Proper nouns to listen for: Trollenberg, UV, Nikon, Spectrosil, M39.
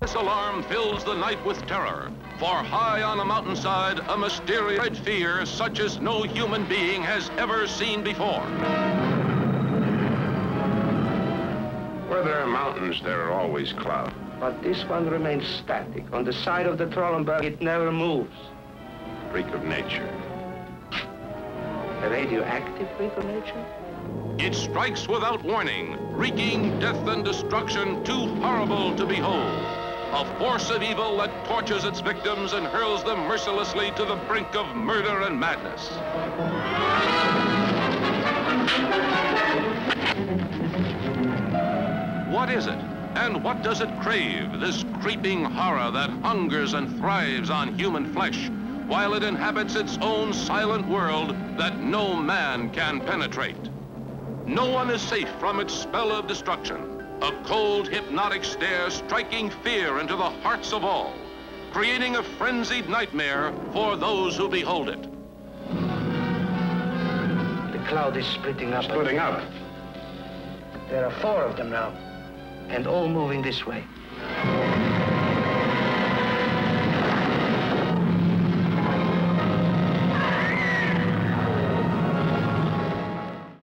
This alarm fills the night with terror, for high on a mountainside, a mysterious fear such as no human being has ever seen before. Where there are mountains, there are always clouds. But this one remains static. On the side of the Trollenberg, it never moves. Freak of nature. A radioactive freak of nature? It strikes without warning, wreaking death and destruction too horrible to behold. A force of evil that tortures its victims and hurls them mercilessly to the brink of murder and madness. What is it, and what does it crave, this creeping horror that hungers and thrives on human flesh, while it inhabits its own silent world that no man can penetrate? No one is safe from its spell of destruction. A cold, hypnotic stare striking fear into the hearts of all, creating a frenzied nightmare for those who behold it. The cloud is splitting up. Splitting up? There are four of them now, and all moving this way.